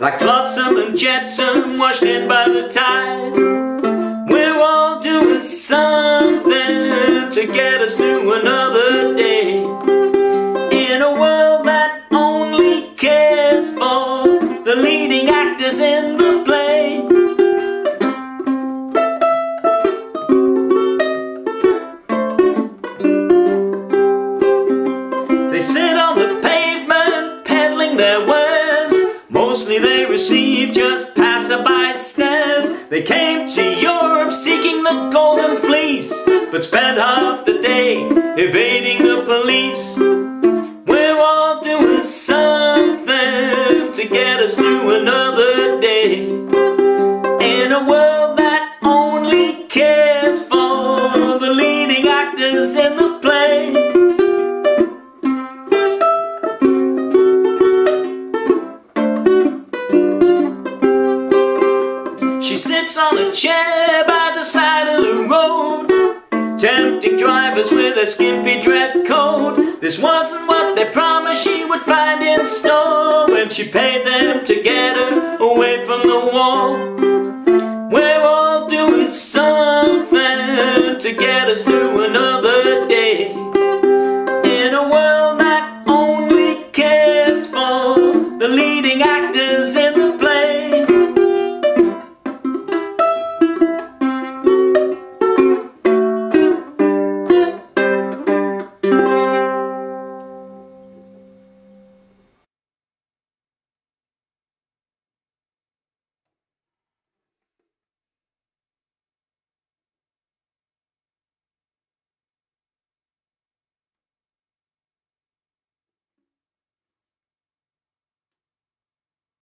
like flotsam and jetsam washed in by the tide. We're all doing something to get us through another day, in a world that only cares for the leading actors in the play. They sit on the pavement, peddling their wares. Mostly they receive just passerby stares. They came to Europe seeking the Golden Fleece, but spent half the day evading the police. We're all doing something to get us through another day, in a world that only cares for the leading actors in the play. She sits on a chair by the side of the road, tempting drivers with a skimpy dress code. This wasn't what they promised she would find in store when she paid them to get her away from the war.